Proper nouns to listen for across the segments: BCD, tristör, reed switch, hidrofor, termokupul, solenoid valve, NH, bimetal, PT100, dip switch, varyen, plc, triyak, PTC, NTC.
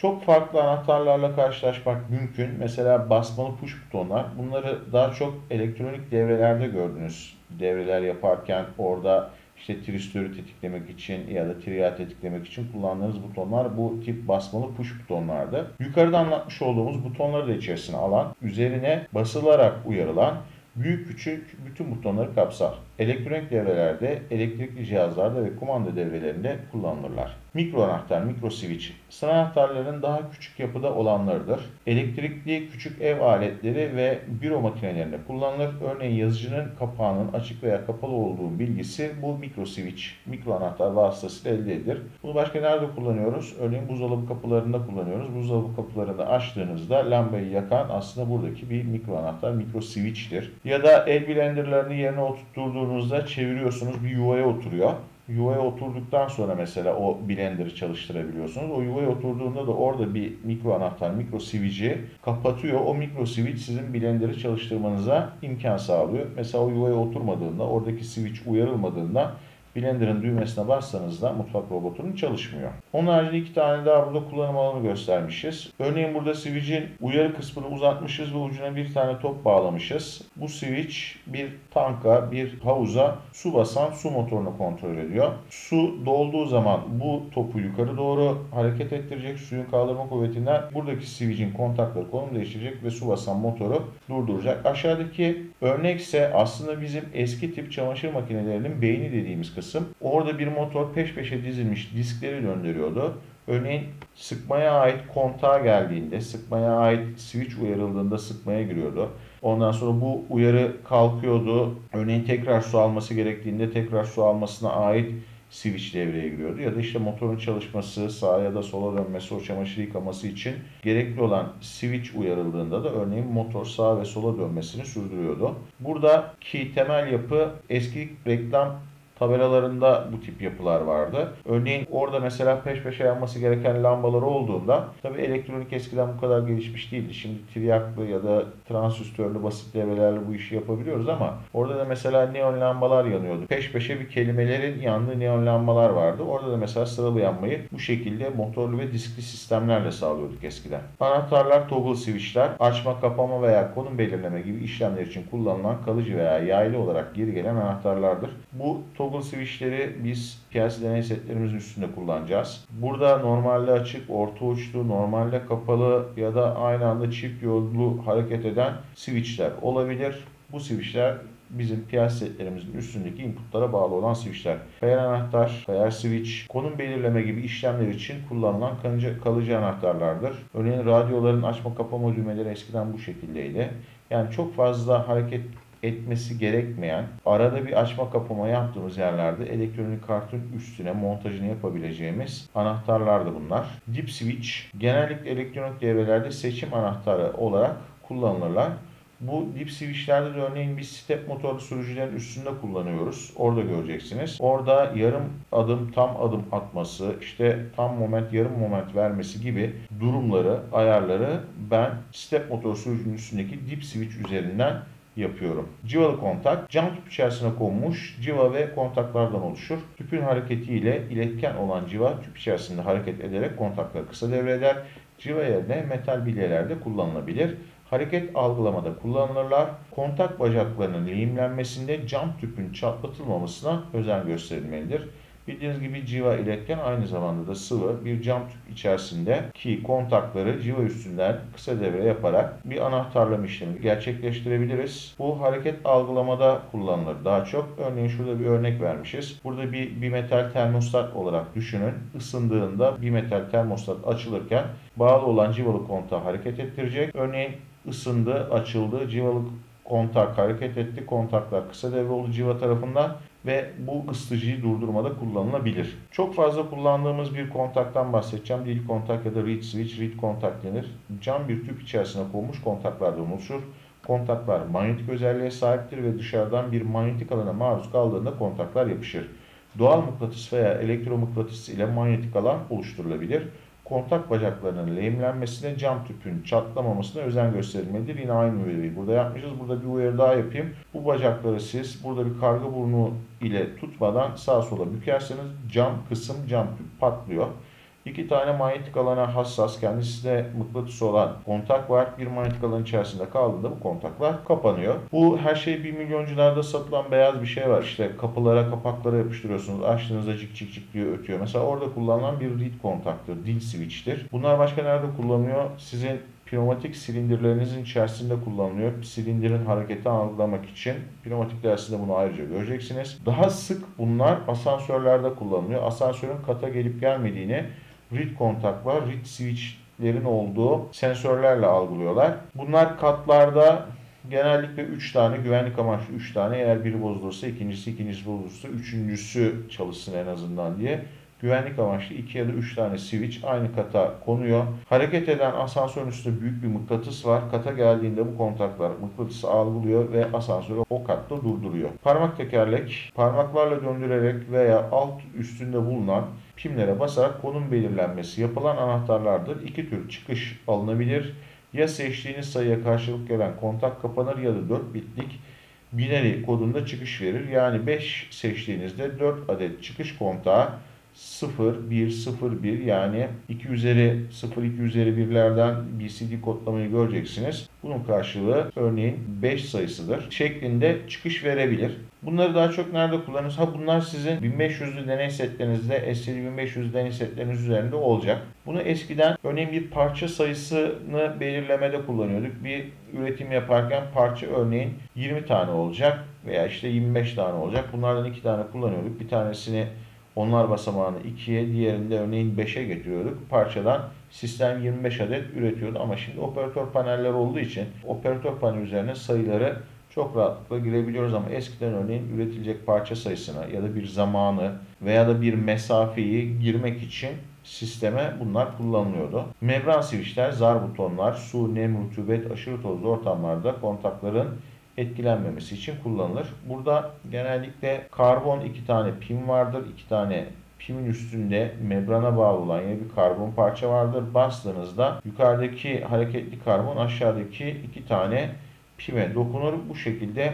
Çok farklı anahtarlarla karşılaşmak mümkün. Mesela basmalı push butonlar. Bunları daha çok elektronik devrelerde gördünüz. Devreler yaparken orada işte tristörü tetiklemek için ya da triyağı tetiklemek için kullandığınız butonlar bu tip basmalı push butonlardı. Yukarıda anlatmış olduğumuz butonları da içerisine alan, üzerine basılarak uyarılan büyük küçük bütün butonları kapsar. Elektronik devrelerde, elektrikli cihazlarda ve kumanda devrelerinde kullanılırlar. Mikro anahtar, mikro switch, sınır anahtarların daha küçük yapıda olanlarıdır. Elektrikli küçük ev aletleri ve büro makinelerinde kullanılır. Örneğin yazıcının kapağının açık veya kapalı olduğu bilgisi bu mikro switch, mikro anahtar vasıtasıyla elde edilir. Bunu başka nerede kullanıyoruz? Örneğin buzdolabı kapılarında kullanıyoruz. Buzdolabı kapılarını açtığınızda lambayı yakan aslında buradaki bir mikro anahtar, mikro switch'tir. Ya da el blenderlerini yerine oturttuğunuzda çeviriyorsunuz, bir yuvaya oturuyor. Yuvaya oturduktan sonra mesela o blender'ı çalıştırabiliyorsunuz. O yuvaya oturduğunda da orada bir mikro anahtar, mikro switch'i kapatıyor. O mikro switch sizin blender'ı çalıştırmanıza imkan sağlıyor. Mesela o yuvaya oturmadığında, oradaki switch uyarılmadığında blender'ın düğmesine bassanız da mutfak robotunun çalışmıyor. Onun haricinde iki tane daha burada kullanım alanı göstermişiz. Örneğin burada switch'in uyarı kısmını uzatmışız ve ucuna bir tane top bağlamışız. Bu switch bir tanka, bir havuza su basan su motorunu kontrol ediyor. Su dolduğu zaman bu topu yukarı doğru hareket ettirecek, suyun kaldırma kuvvetinden buradaki switch'in kontakları konum değiştirecek ve su basan motoru durduracak. Aşağıdaki örnek ise aslında bizim eski tip çamaşır makinelerinin beyni dediğimiz kısım. Orada bir motor peş peşe dizilmiş diskleri döndürüyordu. Örneğin sıkmaya ait kontağa geldiğinde, sıkmaya ait switch uyarıldığında sıkmaya giriyordu. Ondan sonra bu uyarı kalkıyordu. Örneğin tekrar su alması gerektiğinde tekrar su almasına ait switch devreye giriyordu. Ya da işte motorun çalışması, sağa ya da sola dönmesi, o çamaşır yıkaması için gerekli olan switch uyarıldığında da örneğin motor sağa ve sola dönmesini sürdürüyordu. Buradaki temel yapı eski reklam tabelalarında bu tip yapılar vardı. Örneğin orada mesela peş peşe yanması gereken lambalar olduğunda, tabi elektronik eskiden bu kadar gelişmiş değildi. Şimdi triyaklı ya da transistörlü basit devrelerle bu işi yapabiliyoruz ama orada da mesela neon lambalar yanıyordu. Peş peşe bir kelimelerin yandığı neon lambalar vardı. Orada da mesela sıralı yanmayı bu şekilde motorlu ve diskli sistemlerle sağlıyorduk eskiden. Anahtarlar, toggle switchler, açma, kapama veya konum belirleme gibi işlemler için kullanılan kalıcı veya yaylı olarak geri gelen anahtarlardır. Bu toggle switch'leri biz PLC deney setlerimizin üstünde kullanacağız. Burada normalde açık, orta uçlu, normalde kapalı ya da aynı anda çift yollu hareket eden switch'ler olabilir. Bu switch'ler bizim PLC setlerimizin üstündeki inputlara bağlı olan switch'ler. Fener anahtar, fener switch, konum belirleme gibi işlemler için kullanılan kalıcı anahtarlardır. Örneğin radyoların açma kapama düğmeleri eskiden bu şekildeydi. Yani çok fazla hareket etmesi gerekmeyen, arada bir açma kapama yaptığımız yerlerde elektronik kartın üstüne montajını yapabileceğimiz anahtarlardı bunlar. Dip switch genellikle elektronik devrelerde seçim anahtarı olarak kullanılırlar. Bu dip switchlerde de örneğin biz step motorlu sürücülerin üstünde kullanıyoruz. Orada göreceksiniz. Orada yarım adım, tam adım atması, işte tam moment, yarım moment vermesi gibi durumları, ayarları ben step motorlu sürücünün üstündeki dip switch üzerinden yapıyorum. Civalı kontak, cam tüp içerisine konmuş civa ve kontaklardan oluşur. Tüpün hareketiyle iletken olan civa tüp içerisinde hareket ederek kontakları kısa devre eder. Civa yerine metal bilyelerde kullanılabilir. Hareket algılamada kullanılırlar. Kontak bacaklarının lehimlenmesinde cam tüpün çatlatılmamasına özen gösterilmelidir. Bildiğiniz gibi civa iletken aynı zamanda da sıvı bir cam tüp içerisindeki kontakları civa üstünden kısa devre yaparak bir anahtarlama işlemi gerçekleştirebiliriz. Bu hareket algılamada kullanılır daha çok. Örneğin şurada bir örnek vermişiz. Burada bir bimetal termostat olarak düşünün. Isındığında bimetal termostat açılırken bağlı olan civalı kontağı hareket ettirecek. Örneğin ısındı, açıldı, civalı kontak hareket etti. Kontaklar kısa devre oldu civa tarafından ve bu ısıtıcıyı durdurmada kullanılabilir. Çok fazla kullandığımız bir kontaktan bahsedeceğim. Dil kontak ya da reed switch, reed kontak denir. Cam bir tüp içerisine konmuş kontaklardan oluşur. Kontaklar manyetik özelliğe sahiptir ve dışarıdan bir manyetik alana maruz kaldığında kontaklar yapışır. Doğal mıknatıs veya elektromıknatıs ile manyetik alan oluşturulabilir. Kontak bacaklarının lehimlenmesine, cam tüpün çatlamamasına özen gösterilmelidir. Yine aynı uyarıyı burada yapmışız. Burada bir uyarı daha yapayım. Bu bacakları siz burada bir karga burnu ile tutmadan sağa sola bükerseniz cam kısım, cam tüp patlıyor. İki tane manyetik alana hassas, kendisi de mıknatısı olan kontak var. Bir manyetik alanın içerisinde kaldığında bu kontaklar kapanıyor. Bu her şey 1 milyoncularda satılan beyaz bir şey var. İşte kapılara, kapaklara yapıştırıyorsunuz. Açtığınızda cik cik cik diye ötüyor. Mesela orada kullanılan bir reed kontaktır, deal switch'tir. Bunlar başka nerede kullanılıyor? Sizin pneumatik silindirlerinizin içerisinde kullanılıyor. Silindirin hareketi algılamak için. Pneumatik dersinde bunu ayrıca göreceksiniz. Daha sık bunlar asansörlerde kullanılıyor. Asansörün kata gelip gelmediğini reed kontaklar, reed switch'lerin olduğu sensörlerle algılıyorlar. Bunlar katlarda genellikle 3 tane, güvenlik amaçlı 3 tane, eğer biri bozulursa ikincisi bozulursa üçüncüsü çalışsın en azından diye güvenlik amaçlı 2 ya da 3 tane switch aynı kata konuyor. Hareket eden asansörün üstünde büyük bir mıknatıs var. Kata geldiğinde bu kontaklar mıknatısı algılıyor ve asansörü o katta durduruyor. Parmak tekerlek, parmaklarla döndürerek veya alt üstünde bulunan pimlere basarak konum belirlenmesi yapılan anahtarlardır. İki tür çıkış alınabilir. Ya seçtiğiniz sayıya karşılık gelen kontak kapanır ya da 4 bitlik binary kodunda çıkış verir. Yani 5 seçtiğinizde 4 adet çıkış kontağı 0101 yani 2 üzeri 0 2 üzeri 1'lerden BCD kodlamayı göreceksiniz. Bunun karşılığı örneğin 5 sayısıdır şeklinde çıkış verebilir. Bunları daha çok nerede kullanırız? Ha, bunlar sizin 1500'lü deney setlerinizde, SCD 1500 deney setleriniz üzerinde olacak. Bunu eskiden örneğin bir parça sayısını belirlemede kullanıyorduk. Bir üretim yaparken parça örneğin 20 tane olacak veya işte 25 tane olacak. Bunlardan 2 tane kullanıyorduk. Bir tanesini onlar basamağını 2'ye, diğerinde örneğin 5'e getiriyorduk. Parçadan sistem 25 adet üretiyordu ama şimdi operatör paneller olduğu için operatör paneli üzerine sayıları çok rahatlıkla girebiliyoruz ama eskiden örneğin üretilecek parça sayısına ya da bir zamanı veya da bir mesafeyi girmek için sisteme bunlar kullanılıyordu. Membran switchler, zar butonlar, su, nem, rutubet, aşırı tozlu ortamlarda kontakların etkilenmemesi için kullanılır. Burada genellikle karbon 2 tane pin vardır. 2 tane pimin üstünde membrana bağlı olan yine bir karbon parça vardır. Bastığınızda yukarıdaki hareketli karbon aşağıdaki 2 tane pime dokunur. Bu şekilde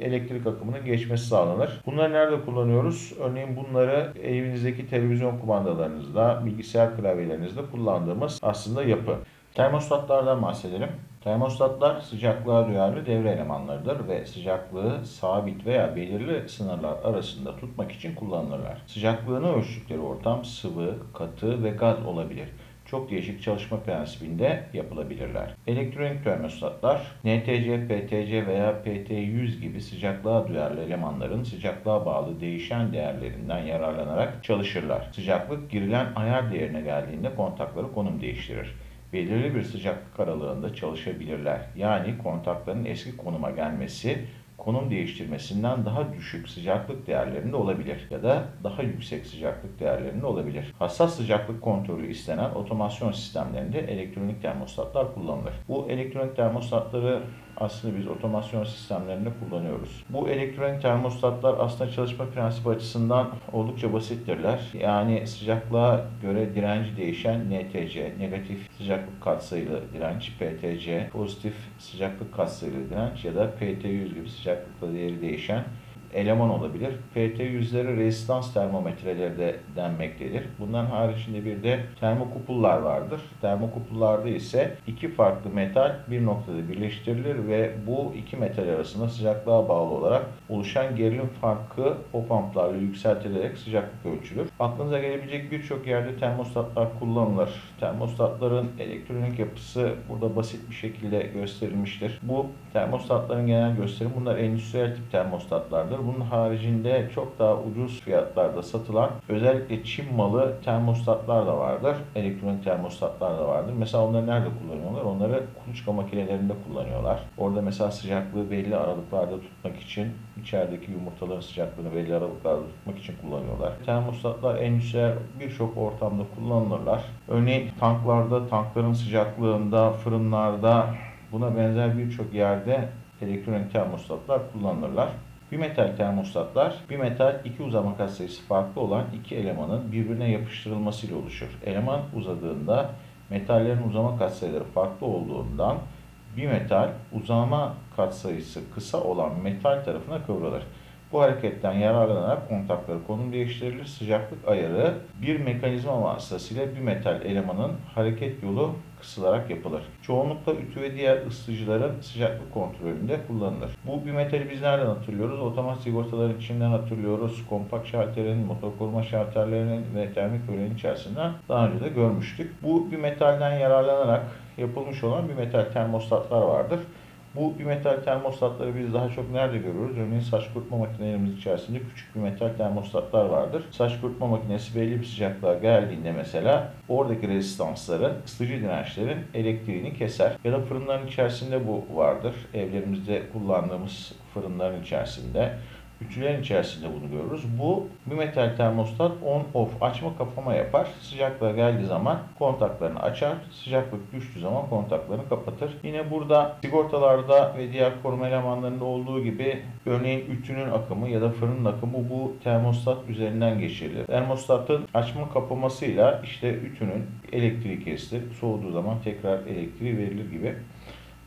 elektrik akımının geçmesi sağlanır. Bunları nerede kullanıyoruz? Örneğin bunları evinizdeki televizyon kumandalarınızda, bilgisayar klavyelerinizde kullandığımız aslında yapı. Termostatlardan bahsedelim. Termostatlar sıcaklığa duyarlı devre elemanlarıdır ve sıcaklığı sabit veya belirli sınırlar arasında tutmak için kullanılırlar. Sıcaklığını ölçtükleri ortam sıvı, katı ve gaz olabilir. Çok değişik çalışma prensibinde yapılabilirler. Elektronik termostatlar NTC, PTC veya PT100 gibi sıcaklığa duyarlı elemanların sıcaklığa bağlı değişen değerlerinden yararlanarak çalışırlar. Sıcaklık girilen ayar değerine geldiğinde kontakları konum değiştirir. Belirli bir sıcaklık aralığında çalışabilirler. Yani kontakların eski konuma gelmesi, konum değiştirmesinden daha düşük sıcaklık değerlerinde olabilir ya da daha yüksek sıcaklık değerlerinde olabilir. Hassas sıcaklık kontrolü istenen otomasyon sistemlerinde elektronik termostatlar kullanılır. Bu elektronik termostatları aslında biz otomasyon sistemlerinde kullanıyoruz. Bu elektronik termostatlar aslında çalışma prensibi açısından oldukça basittirler. Yani sıcaklığa göre direnci değişen NTC, negatif sıcaklık katsayılı direnç, PTC, pozitif sıcaklık katsayılı direnç ya da PT100 gibi sıcaklıkla değeri değişen eleman olabilir. PT100'lere rezistans termometreleri de denmektedir. Bunların haricinde bir de termokupullar vardır. Termokupullarda ise iki farklı metal bir noktada birleştirilir ve bu iki metal arasında sıcaklığa bağlı olarak oluşan gerilim farkı hop amplarla yükseltilerek sıcaklık ölçülür. Aklınıza gelebilecek birçok yerde termostatlar kullanılır. Termostatların elektronik yapısı burada basit bir şekilde gösterilmiştir. Bu termostatların genel gösterimi, bunlar endüstriyel tip termostatlardır. Bunun haricinde çok daha ucuz fiyatlarda satılan özellikle Çin malı termostatlar da vardır. Elektronik termostatlar da vardır. Mesela onları nerede kullanıyorlar? Onları kuluçka makinelerinde kullanıyorlar. Orada mesela sıcaklığı belli aralıklarda tutmak için, içerideki yumurtaların sıcaklığını belli aralıklarda tutmak için kullanıyorlar. Termostatlar endüstriyel birçok ortamda kullanılırlar. Örneğin tanklarda, tankların sıcaklığında, fırınlarda, buna benzer birçok yerde elektronik termostatlar kullanılırlar. Bimetal termostatlar, bimetal iki uzama katsayısı farklı olan iki elemanın birbirine yapıştırılmasıyla oluşur. Eleman uzadığında metallerin uzama katsayıları farklı olduğundan bimetal uzama katsayısı kısa olan metal tarafına kıvrılır. Bu hareketten yararlanarak kontakları konum değiştirilir. Sıcaklık ayarı bir mekanizma vasıtasıyla bir metal elemanın hareket yolu kısılarak yapılır. Çoğunlukla ütü ve diğer ısıtıcıların sıcaklık kontrolünde kullanılır. Bu bimetali biz nereden hatırlıyoruz? Otomat sigortaların içinden hatırlıyoruz. Kompakt şalterin, motor koruma şalterlerinin ve termik bölümünün içerisinden daha önce de görmüştük. Bu bimetalden yararlanarak yapılmış olan bimetal termostatlar vardır. Bu bimetal termostatları biz daha çok nerede görüyoruz? Örneğin saç kurutma makinelerimiz içerisinde küçük bimetal termostatlar vardır. Saç kurutma makinesi belli bir sıcaklığa geldiğinde mesela oradaki rezistansların, ısıtıcı dirençlerin elektriğini keser. Ya da fırınların içerisinde bu vardır. Evlerimizde kullandığımız fırınların içerisinde, ütülerin içerisinde bunu görürüz. Bu bimetal termostat on off açma kapama yapar. Sıcaklığa geldiği zaman kontaklarını açar. Sıcaklık düştüğü zaman kontaklarını kapatır. Yine burada sigortalarda ve diğer koruma elemanlarında olduğu gibi örneğin ütünün akımı ya da fırının akımı bu termostat üzerinden geçirilir. Termostatın açma kapamasıyla işte ütünün elektriği kesilir. Soğuduğu zaman tekrar elektriği verilir gibi.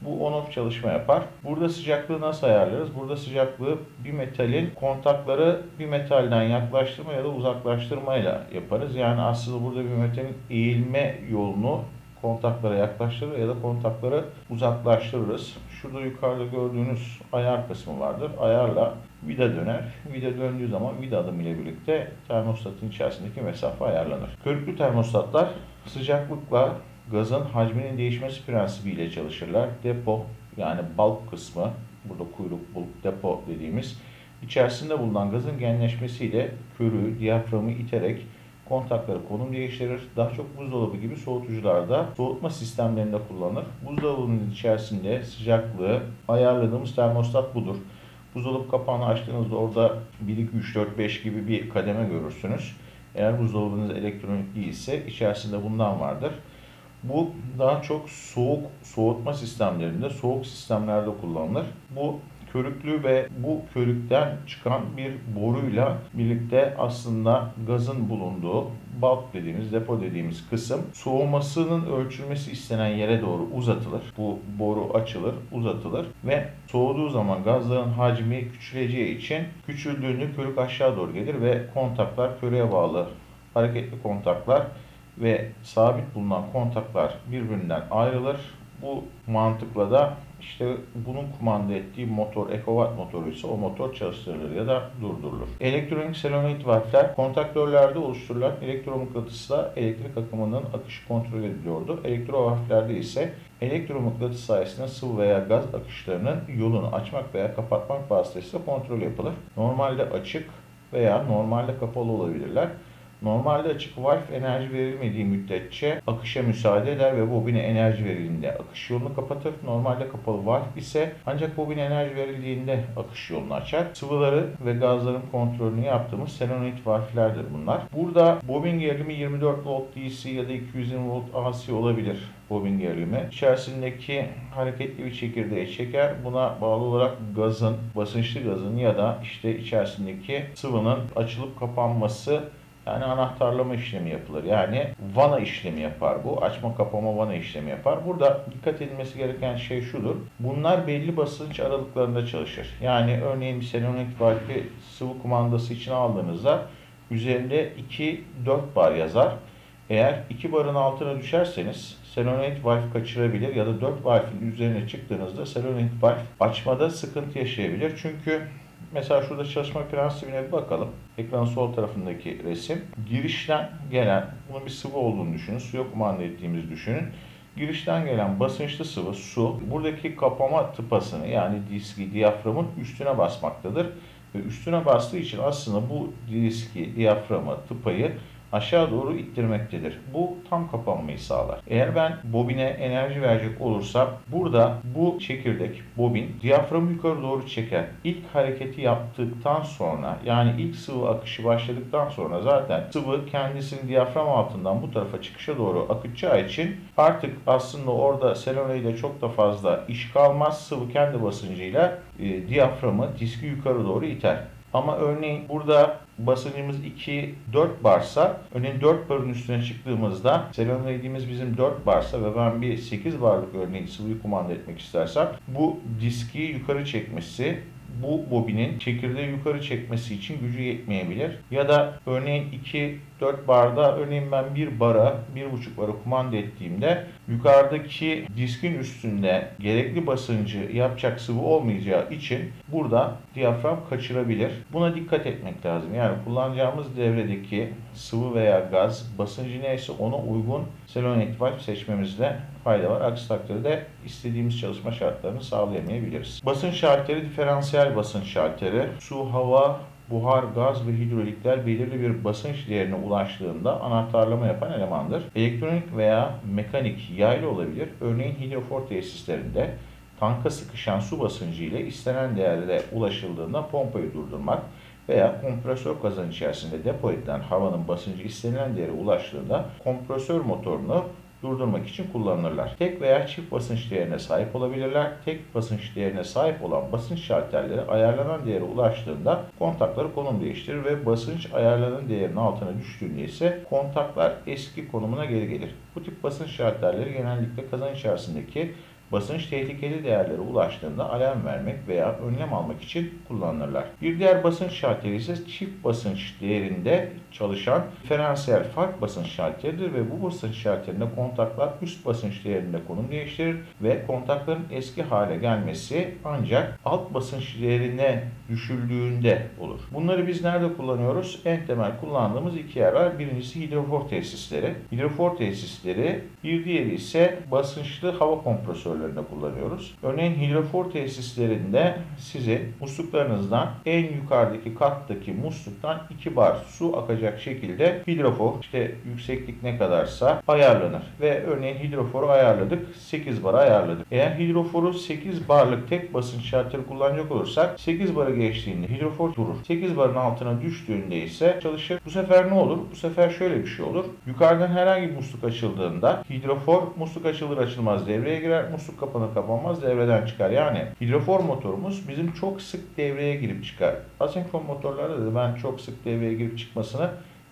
Bu on-off çalışma yapar. Burada sıcaklığı nasıl ayarlarız? Burada sıcaklığı bir metalin kontakları bir metalden yaklaştırma ya da uzaklaştırmayla yaparız. Yani aslında burada bir metalin eğilme yolunu kontaklara yaklaştırır ya da kontakları uzaklaştırırız. Şurada yukarıda gördüğünüz ayar kısmı vardır. Ayarla vida döner. Vida döndüğü zaman vida adımı ile birlikte termostatın içerisindeki mesafe ayarlanır. Körüklü termostatlar sıcaklıkla gazın hacminin değişmesi prensibiyle çalışırlar. Depo yani bulk kısmı, burada kuyruk, bulk, depo dediğimiz içerisinde bulunan gazın genleşmesiyle körüğü, diyaframı iterek kontakları konum değiştirir. Daha çok buzdolabı gibi soğutucularda, soğutma sistemlerinde kullanılır. Buzdolabının içerisinde sıcaklığı ayarladığımız termostat budur. Buzdolabı kapağını açtığınızda orada 1, 2, 3, 4, 5 gibi bir kademe görürsünüz. Eğer buzdolabınız elektronik değilse içerisinde bundan vardır. Bu daha çok soğuk soğutma sistemlerinde, soğuk sistemlerde kullanılır. Bu körüklü ve bu körükten çıkan bir boruyla birlikte aslında gazın bulunduğu bulk dediğimiz, depo dediğimiz kısım soğumasının ölçülmesi istenen yere doğru uzatılır. Bu boru açılır, uzatılır ve soğuduğu zaman gazların hacmi küçüleceği için küçüldüğünde körük aşağı doğru gelir ve kontaklar körüğe bağlı hareketli kontaklar ve sabit bulunan kontaklar birbirinden ayrılır. Bu mantıkla da işte bunun kumanda ettiği motor, ekowatt motoru ise o motor çalıştırılır ya da durdurulur. Elektronik solenoid valvler kontaktörlerde oluşturulan elektromıknatısla elektrik akımının akışı kontrol ediliyordu. Elektrovalvlerde ise elektromıknatıs sayesinde sıvı veya gaz akışlarının yolunu açmak veya kapatmak vasıtasıyla kontrol yapılır. Normalde açık veya normalde kapalı olabilirler. Normalde açık valve enerji verilmediği müddetçe akışa müsaade eder ve bobine enerji verildiğinde akış yolunu kapatır. Normalde kapalı valve ise ancak bobine enerji verildiğinde akış yolunu açar. Sıvıları ve gazların kontrolünü yaptığımız solenoid valve'lerdir bunlar. Burada bobin gerilimi 24 volt DC ya da 220 volt AC olabilir. Bobin gerilimi içerisindeki hareketli bir çekirdeği çeker. Buna bağlı olarak gazın, basınçlı gazın ya da işte içerisindeki sıvının açılıp kapanması, yani anahtarlama işlemi yapılır. Yani vana işlemi yapar bu. Açma kapama vana işlemi yapar. Burada dikkat edilmesi gereken şey şudur. Bunlar belli basınç aralıklarında çalışır. Yani örneğin bir solenoid valve sıvı kumandası için aldığınızda üzerinde 2-4 bar yazar. Eğer 2 barın altına düşerseniz solenoid valve kaçırabilir ya da 4 valve'in üzerine çıktığınızda solenoid valve açmada sıkıntı yaşayabilir. Çünkü mesela şurada çalışma prensibine bir bakalım. Ekranın sol tarafındaki resim. Girişten gelen, bunun bir sıvı olduğunu düşünün. Suya kumanda ettiğimizi düşünün. Girişten gelen basınçlı sıvı, su, buradaki kapama tıpasını yani diski, diyaframın üstüne basmaktadır. Ve üstüne bastığı için aslında bu diski, diyaframı, tıpayı aşağı doğru ittirmektedir. Bu tam kapanmayı sağlar. Eğer ben bobine enerji verecek olursam burada bu çekirdek bobin diyaframı yukarı doğru çeker. İlk hareketi yaptıktan sonra yani ilk sıvı akışı başladıktan sonra zaten sıvı kendisini diyafram altından bu tarafa çıkışa doğru akıtacağı için artık aslında orada solenoide çok da fazla iş kalmaz. Sıvı kendi basıncıyla diyaframı, diski yukarı doğru iter. Ama örneğin burada basıncımız 2-4 barsa, örneğin 4 barın üstüne çıktığımızda solenoidimiz bizim 4 barsa ve ben bir 8 barlık örneğin sıvıyı kumanda etmek istersem bu diski yukarı çekmesi bu bobinin çekirdeği yukarı çekmesi için gücü yetmeyebilir. Ya da örneğin 2-4 barda, örneğin ben 1 bara, 1,5 bara kumanda ettiğimde yukarıdaki diskin üstünde gerekli basıncı yapacak sıvı olmayacağı için burada diyafram kaçırabilir. Buna dikkat etmek lazım. Yani kullanacağımız devredeki sıvı veya gaz basıncı neyse ona uygun selenoid valve seçmemizde fayda var. Aksi takdirde istediğimiz çalışma şartlarını sağlayamayabiliriz. Basınç şartları diferansiyel basınç şartları. Su, hava, buhar, gaz ve hidrolikler belirli bir basınç değerine ulaştığında anahtarlama yapan elemandır. Elektronik veya mekanik yaylı olabilir. Örneğin hidrofor tesislerinde tanka sıkışan su basıncı ile istenen değerde ulaşıldığında pompayı durdurmak veya kompresör kazanı içerisinde depo edilen havanın basıncı istenilen değere ulaştığında kompresör motorunu durdurmak için kullanılırlar. Tek veya çift basınç değerine sahip olabilirler. Tek basınç değerine sahip olan basınç şalterleri ayarlanan değere ulaştığında kontakları konum değiştirir ve basınç ayarlanan değerin altına düştüğünde ise kontaklar eski konumuna geri gelir. Bu tip basınç şalterleri genellikle kazan içerisindeki basınç tehlikeli değerlere ulaştığında alarm vermek veya önlem almak için kullanılırlar. Bir diğer basınç şalteri ise çift basınç değerinde çalışan diferansiyel fark basınç şalteridir ve bu basınç şalterinde kontaklar üst basınç değerinde konum değiştirir ve kontakların eski hale gelmesi ancak alt basınç değerine düşüldüğünde olur. Bunları biz nerede kullanıyoruz? En temel kullandığımız iki yer var. Birincisi hidrofor tesisleri. Hidrofor tesisleri, bir diğeri ise basınçlı hava kompresörleri kullanıyoruz. Örneğin hidrofor tesislerinde sizin musluklarınızdan en yukarıdaki kattaki musluktan 2 bar su akacak şekilde hidrofor, işte yükseklik ne kadarsa ayarlanır ve örneğin hidroforu ayarladık, 8 bara ayarladık. Eğer hidroforu 8 barlık tek basınç şartları kullanacak olursak 8 bara geçtiğinde hidrofor durur. 8 barın altına düştüğünde ise çalışır. Bu sefer ne olur? Bu sefer şöyle bir şey olur. Yukarıdan herhangi bir musluk açıldığında hidrofor musluk açılır açılmaz devreye girer. Musluk kapanır kapanmaz devreden çıkar. Yani hidrofor motorumuz bizim çok sık devreye girip çıkar. Asenkron motorlarda da ben çok sık devreye girip çıkmasını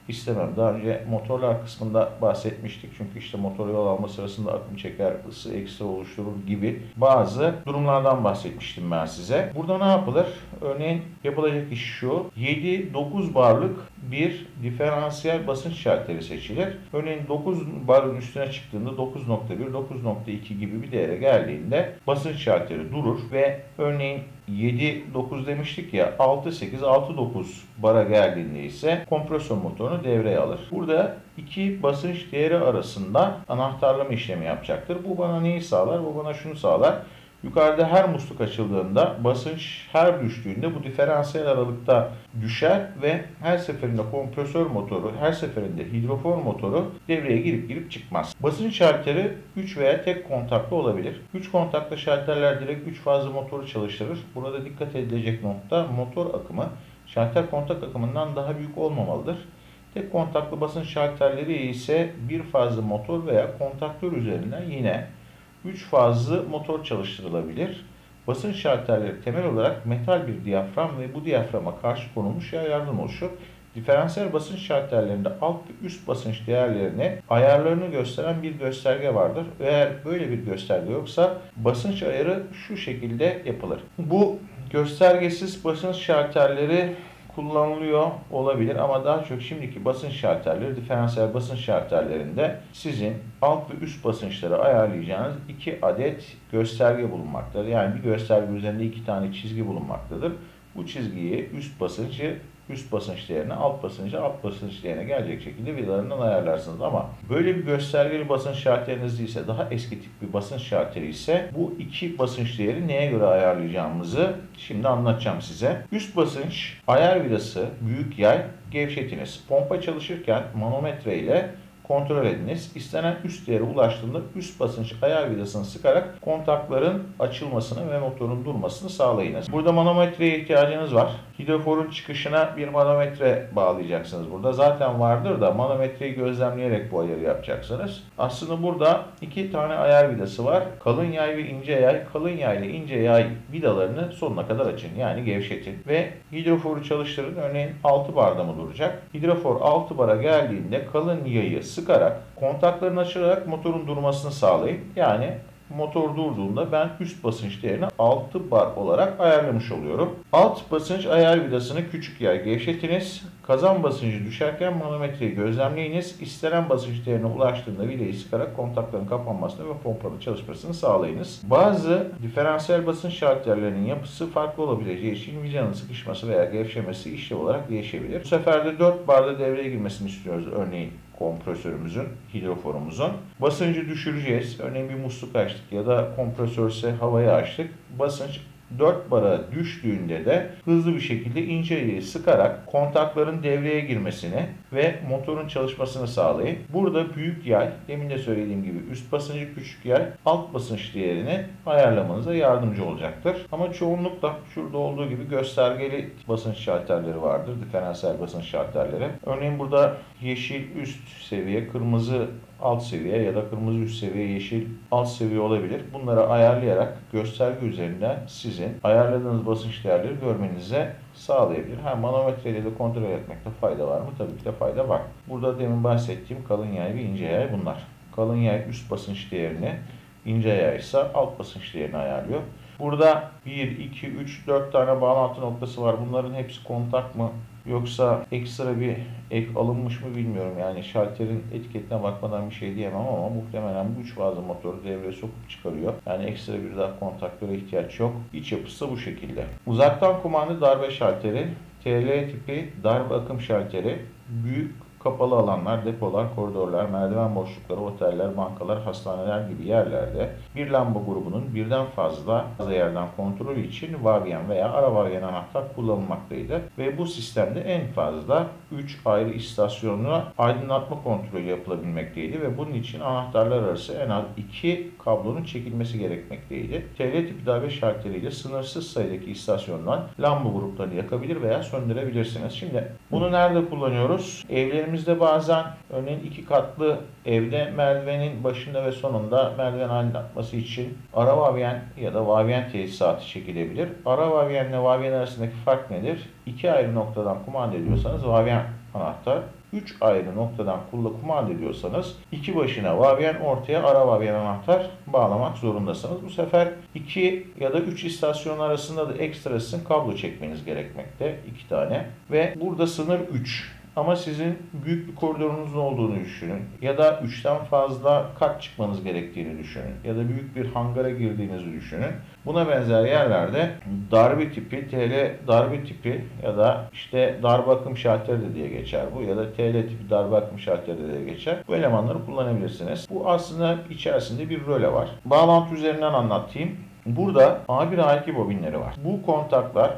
istemem. Daha önce motorlar kısmında bahsetmiştik. Çünkü işte motor yol alma sırasında akım çeker, ısı ekstra oluşturur gibi bazı durumlardan bahsetmiştim ben size. Burada ne yapılır? Örneğin yapılacak iş şu. 7-9 barlık bir diferansiyel basınç şalteri seçilir. Örneğin 9 barın üstüne çıktığında 9.1, 9.2 gibi bir değere geldiğinde basınç şalteri durur ve örneğin 7-9 demiştik ya, 6-8, 6-9 bara geldiğinde ise kompresör motorunu devreye alır. Burada iki basınç değeri arasında anahtarlama işlemi yapacaktır. Bu bana neyi sağlar? Bu bana şunu sağlar. Yukarıda her musluk açıldığında basınç her düştüğünde bu diferansiyel aralıkta düşer ve her seferinde kompresör motoru, her seferinde hidrofor motoru devreye girip çıkmaz. Basınç şalteri 3 veya tek kontaklı olabilir. 3 kontaklı şalterler direkt 3 fazlı motoru çalıştırır. Burada dikkat edilecek nokta, motor akımı şalter kontak akımından daha büyük olmamalıdır. Tek kontaklı basınç şalterleri ise bir fazlı motor veya kontaktör üzerinden yine 3 fazlı motor çalıştırılabilir. Basınç şalterleri temel olarak metal bir diyafram ve bu diyaframa karşı konulmuş yaylardan oluşur. Diferansiyel basınç şalterlerinde alt ve üst basınç değerlerine ayarlarını gösteren bir gösterge vardır. Eğer böyle bir gösterge yoksa basınç ayarı şu şekilde yapılır. Bu göstergesiz basınç şalterleri kullanılıyor olabilir ama daha çok şimdiki basınç şalterleri, diferansiyel basınç şalterlerinde sizin alt ve üst basınçları ayarlayacağınız 2 adet gösterge bulunmaktadır. Yani bir gösterge üzerinde 2 tane çizgi bulunmaktadır. Bu çizgiyi üst basınç değerine, alt basınç değerine gelecek şekilde vidalarından ayarlarsınız. Ama böyle bir göstergeli basınç şalteriniz değilse, daha eski tip bir basınç şalteri ise bu iki basınç değeri neye göre ayarlayacağımızı şimdi anlatacağım size. Üst basınç ayar vidası, büyük yay gevşetiniz. Pompa çalışırken manometre ile kontrol ediniz. İstenen üst değere ulaştığında üst basınç ayar vidasını sıkarak kontakların açılmasını ve motorun durmasını sağlayınız. Burada manometreye ihtiyacınız var. Hidroforun çıkışına bir manometre bağlayacaksınız burada. Zaten vardır da manometreyi gözlemleyerek bu ayarı yapacaksınız. Aslında burada 2 tane ayar vidası var. Kalın yay ve ince yay. Kalın yay ile ince yay vidalarını sonuna kadar açın. Yani gevşetin. Ve hidroforu çalıştırın. Örneğin 6 barda mı duracak? Hidrofor 6 bara geldiğinde kalın yayı sıkarak, kontaklarını açarak motorun durmasını sağlayın. Yani motor durduğunda ben üst basınç değerini 6 bar olarak ayarlamış oluyorum. Alt basınç ayar vidasını küçük yay gevşetiniz. Kazan basıncı düşerken manometreyi gözlemleyiniz. İstenen basınç değerine ulaştığında vidayı sıkarak kontakların kapanmasını ve pompanın çalışmasını sağlayınız. Bazı diferansiyel basınç şartlarının yapısı farklı olabileceği için vidanın sıkışması veya gevşemesi işlev olarak değişebilir. Bu sefer de 4 barda devreye girmesini istiyoruz örneğin. Kompresörümüzün, hidroforumuzun. Basıncı düşüreceğiz. Örneğin bir musluk açtık ya da kompresörse havayı açtık. Basınç 4 bara düştüğünde de hızlı bir şekilde inceleyi sıkarak kontakların devreye girmesini ve motorun çalışmasını sağlayın. Burada büyük yay, demin de söylediğim gibi üst basıncı küçük yay, alt basınç değerini ayarlamanıza yardımcı olacaktır. Ama çoğunlukla şurada olduğu gibi göstergeli basınç şalterleri vardır. Diferansiyel basınç şalterleri. Örneğin burada yeşil üst seviye, kırmızı alt seviye ya da kırmızı üst seviye, yeşil alt seviye olabilir. Bunları ayarlayarak gösterge üzerinden sizin ayarladığınız basınç değerleri görmenize sağlayabilir. Ha, manometreyle de kontrol etmekte fayda var mı? Tabii ki de fayda var. Burada demin bahsettiğim kalın yay ve ince yay bunlar. Kalın yay üst basınç değerini, ince yay ise alt basınç değerini ayarlıyor. Burada 1, 2, 3, 4 tane bağlantı noktası var. Bunların hepsi kontak mı? Yoksa ekstra bir ek alınmış mı bilmiyorum. Yani şalterin etiketine bakmadan bir şey diyemem ama muhtemelen bu 3 fazla motoru devreye sokup çıkarıyor. Yani ekstra bir daha kontaktöre ihtiyaç yok. İç yapısı bu şekilde. Uzaktan kumanda darbe şalteri, TL tipi darbe akım şalteri, büyük kapalı alanlar, depolar, koridorlar, merdiven boşlukları, oteller, bankalar, hastaneler gibi yerlerde bir lamba grubunun birden fazla yerden kontrolü için varyen veya ara varyen anahtar kullanılmaktaydı. Ve bu sistemde en fazla 3 ayrı istasyonla aydınlatma kontrolü yapılabilmekteydi ve bunun için anahtarlar arası en az 2 kablonun çekilmesi gerekmekteydi. TL tipi darbe şalteriyle sınırsız sayıdaki istasyondan lamba gruplarını yakabilir veya söndürebilirsiniz. Şimdi bunu nerede kullanıyoruz? Evlerimizde bazen örneğin 2 katlı evde merdivenin başında ve sonunda merdiven aydınlatması için ara varyen ya da varyen tesisatı çekilebilir. Ara varyen ile varyen arasındaki fark nedir? 2 ayrı noktadan kumanda ediyorsanız varyen anahtar, 3 ayrı noktadan kumanda ediyorsanız iki başına varyen, ortaya ara varyen anahtar bağlamak zorundasınız. Bu sefer 2 ya da 3 istasyon arasında da ekstrasın kablo çekmeniz gerekmekte, 2 tane ve burada sınır 3. Ama sizin büyük bir koridorunuzun olduğunu düşünün ya da 3'ten fazla kat çıkmanız gerektiğini düşünün ya da büyük bir hangara girdiğinizi düşünün. Buna benzer yerlerde darbe tipi, TL darbe tipi ya da işte darbe akım şalteri de diye geçer bu ya da TL tipi darbe akım şalteri de diye geçer. Bu elemanları kullanabilirsiniz. Bu aslında içerisinde bir röle var. Bağlantı üzerinden anlatayım. Burada A1, A2 bobinleri var. Bu kontaklar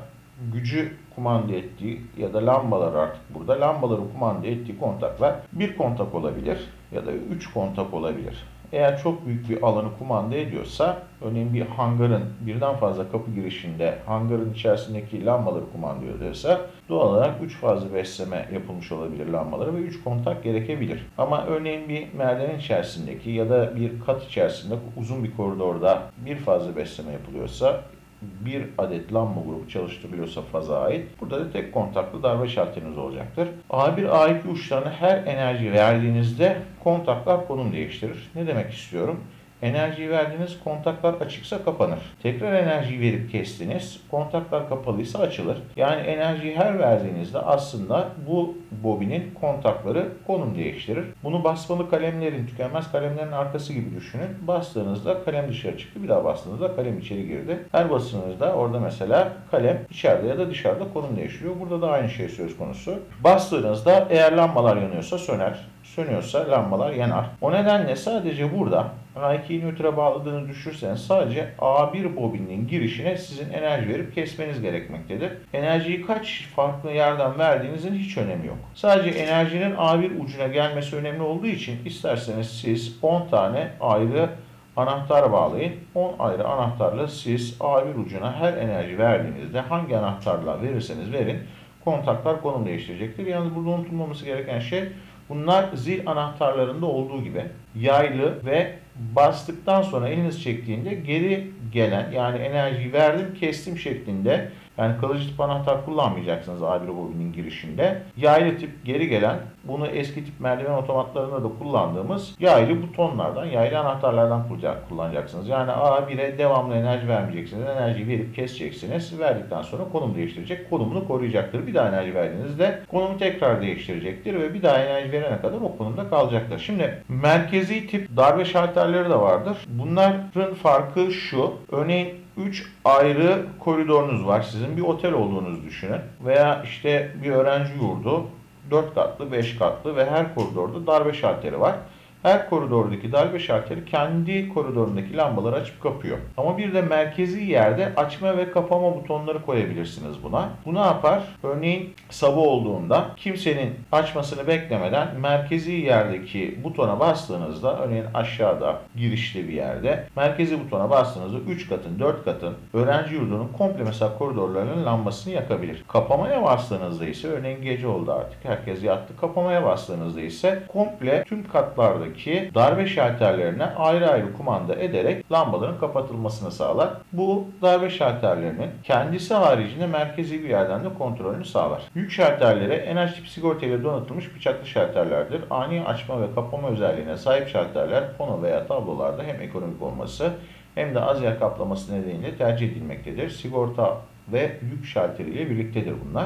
gücü kumanda ettiği ya da lambalar artık burada. Lambaları kumanda ettiği kontaklar bir kontak olabilir ya da 3 kontak olabilir. Eğer çok büyük bir alanı kumanda ediyorsa, örneğin bir hangarın birden fazla kapı girişinde hangarın içerisindeki lambaları kumanda ediyorsa doğal olarak 3 fazla besleme yapılmış olabilir lambalara ve 3 kontak gerekebilir. Ama örneğin bir merdiven içerisindeki ya da bir kat içerisinde uzun bir koridorda bir fazla besleme yapılıyorsa, bir adet lamba grubu çalıştırılıyorsa faza ait. Burada da tek kontaklı darbe şalteriniz olacaktır. A1, A2 uçlarına her enerji verdiğinizde kontaklar konum değiştirir. Ne demek istiyorum? Enerjiyi verdiğiniz kontaklar açıksa kapanır. Tekrar enerjiyi verip kestiniz. Kontaklar kapalıysa açılır. Yani enerjiyi her verdiğinizde aslında bu bobinin kontakları konum değiştirir. Bunu basmalı kalemlerin, tükenmez kalemlerin arkası gibi düşünün. Bastığınızda kalem dışarı çıktı. Bir daha bastığınızda kalem içeri girdi. Her basınızda orada mesela kalem içeride ya da dışarıda konum değiştiriyor. Burada da aynı şey söz konusu. Bastığınızda eğer lambalar yanıyorsa söner. Sönüyorsa lambalar yanar. O nedenle sadece burada A2'yi nötre bağladığını düşünürseniz sadece A1 bobininin girişine sizin enerji verip kesmeniz gerekmektedir. Enerjiyi kaç farklı yerden verdiğinizin hiç önemi yok. Sadece enerjinin A1 ucuna gelmesi önemli olduğu için isterseniz siz 10 tane ayrı anahtar bağlayın. 10 ayrı anahtarla siz A1 ucuna her enerji verdiğinizde hangi anahtarla verirseniz verin kontaklar konum değiştirecektir. Yalnız burada unutulmaması gereken şey bunlar zil anahtarlarında olduğu gibi yaylı ve bastıktan sonra eliniz çektiğinde geri gelen, yani enerjiyi verdim kestim şeklinde, yani kalıcı tip anahtar kullanmayacaksınız A1 bobinin girişinde. Yaylı tip geri gelen, bunu eski tip merdiven otomatlarında da kullandığımız yaylı butonlardan, yaylı anahtarlardan kullanacaksınız. Yani A1'e devamlı enerji vermeyeceksiniz. Enerjiyi verip keseceksiniz. Verdikten sonra konum değiştirecek. Konumunu koruyacaktır. Bir daha enerji verdiğinizde konumu tekrar değiştirecektir ve bir daha enerji verene kadar o konumda kalacaktır. Şimdi merkezi tip darbe şalterleri de vardır. Bunların farkı şu. Örneğin 3 ayrı koridorunuz var. Sizin bir otel olduğunuzu düşünün. Veya işte bir öğrenci yurdu. 4 katlı, 5 katlı ve her koridorda darbe şalteri var. Her koridordaki darbe şalteri kendi koridorundaki lambaları açıp kapıyor. Ama bir de merkezi yerde açma ve kapama butonları koyabilirsiniz buna. Bu ne yapar? Örneğin sabah olduğunda kimsenin açmasını beklemeden merkezi yerdeki butona bastığınızda, örneğin aşağıda girişli bir yerde merkezi butona bastığınızda 3 katın, 4 katın öğrenci yurdunun komple mesela koridorlarının lambasını yakabilir. Kapamaya bastığınızda ise, örneğin gece oldu artık herkes yattı, kapamaya bastığınızda ise komple tüm katlarda ki darbe şalterlerine ayrı ayrı kumanda ederek lambaların kapatılmasını sağlar. Bu darbe şalterlerinin kendisi haricinde merkezi bir yerden de kontrolünü sağlar. Yük şalterleri enerji tip sigortayla donatılmış bıçaklı şalterlerdir. Ani açma ve kapama özelliğine sahip şalterler pano veya tablolarda hem ekonomik olması hem de az yer kaplaması nedeniyle tercih edilmektedir. Sigorta ve yük şalteriyle birliktedir bunlar.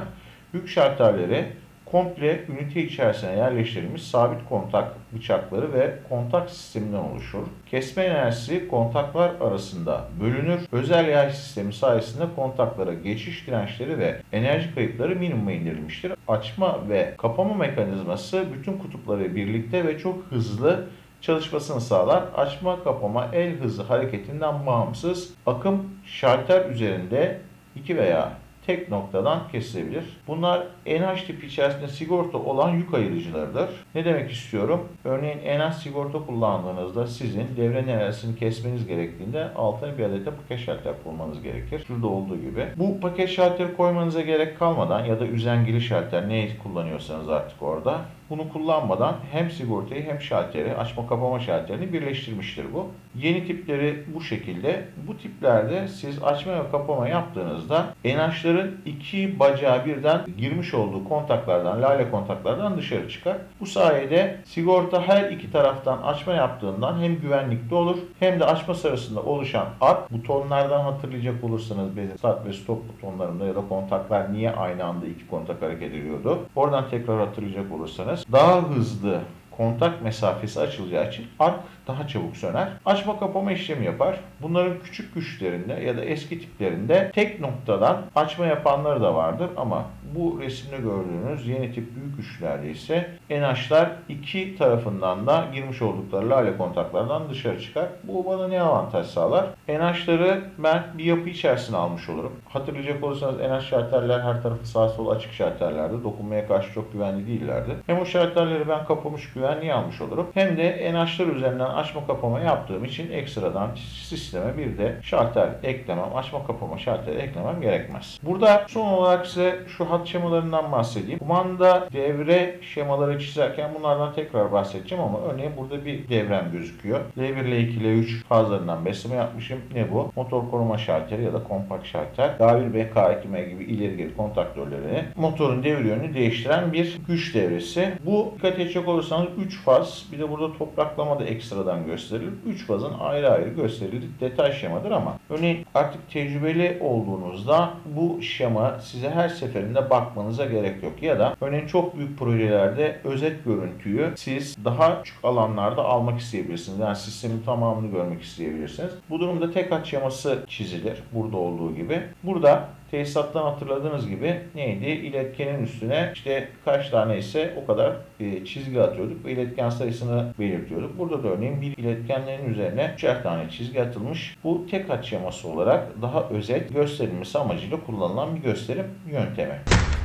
Yük şalterleri komple ünite içerisine yerleştirilmiş sabit kontak bıçakları ve kontak sisteminden oluşur. Kesme enerjisi kontaklar arasında bölünür. Özel yay sistemi sayesinde kontaklara geçiş dirençleri ve enerji kayıpları minimuma indirilmiştir. Açma ve kapama mekanizması bütün kutupları birlikte ve çok hızlı çalışmasını sağlar. Açma kapama el hızı hareketinden bağımsız akım şalter üzerinde 2 veya tek noktadan kesilebilir. Bunlar NH tipi içerisinde sigorta olan yük ayırıcılarıdır. Ne demek istiyorum? Örneğin NH sigorta kullandığınızda sizin devre enerjisini kesmeniz gerektiğinde altına bir adet de paket şalter koymanız gerekir. Şurada olduğu gibi. Bu paket şalteri koymanıza gerek kalmadan ya da üzengili şalter neyi kullanıyorsanız artık orada, bunu kullanmadan hem sigortayı hem şalteri, açma kapama şalterini birleştirmiştir bu. Yeni tipleri bu şekilde. Bu tiplerde siz açma ve kapama yaptığınızda NH'ların iki bacağı birden girmiş olduğu kontaklardan, lale kontaklardan dışarı çıkar. Bu sayede sigorta her iki taraftan açma yaptığından hem güvenlikli olur hem de açma sırasında oluşan ark, butonlardan hatırlayacak olursanız benim start ve stop butonlarımda ya da kontaklar niye aynı anda iki kontak hareket ediyordu? Oradan tekrar hatırlayacak olursanız daha hızlı kontak mesafesi açılacağı için ark daha çabuk söner. Açma kapama işlemi yapar. Bunların küçük güçlerinde ya da eski tiplerinde tek noktadan açma yapanları da vardır ama bu resimde gördüğünüz yeni tip büyük güçlerde ise NH'lar iki tarafından da girmiş oldukları lale kontaklardan dışarı çıkar. Bu bana ne avantaj sağlar? NH'ları ben bir yapı içerisine almış olurum. Hatırlayacak olursanız NH şalterler her tarafı sağ sol açık şalterlerdi. Dokunmaya karşı çok güvenli değillerdi. Hem o şalterleri ben kapamış güvenliği almış olurum. Hem de NH'lar üzerinden açma kapama yaptığım için ekstradan sisteme bir de şalter eklemem, açma kapama şalteri eklemem gerekmez. Burada son olarak size şu hat şemalarından bahsedeyim. Kumanda devre şemaları çizerken bunlardan tekrar bahsedeceğim ama örneğin burada bir devrem gözüküyor. L1, L2, L3 fazlarından besleme yapmışım. Ne bu? Motor koruma şalteri ya da kompakt şalter. K1 ve K2M gibi ileri geri kontaktörleri motorun devir yönünü değiştiren bir güç devresi. Bu dikkat edecek olursanız 3 faz, bir de burada topraklama da ekstradan gösterilip 3 fazın ayrı ayrı gösterildiği detay şemadır ama örneğin artık tecrübeli olduğunuzda bu şema size her seferinde bakmanıza gerek yok. Ya da örneğin çok büyük projelerde özet görüntüyü siz daha küçük alanlarda almak isteyebilirsiniz. Yani sistemin tamamını görmek isteyebilirsiniz. Bu durumda tek hat şeması çizilir. Burada olduğu gibi. Burada tesisattan hatırladığınız gibi neydi? İletkenin üstüne işte kaç tane ise o kadar çizgi atıyorduk ve iletken sayısını belirtiyorduk. Burada da örneğin bir iletkenlerin üzerine 3'er tane çizgi atılmış. Bu tek hat şeması olarak daha özet gösterilmesi amacıyla kullanılan bir gösterim yöntemi.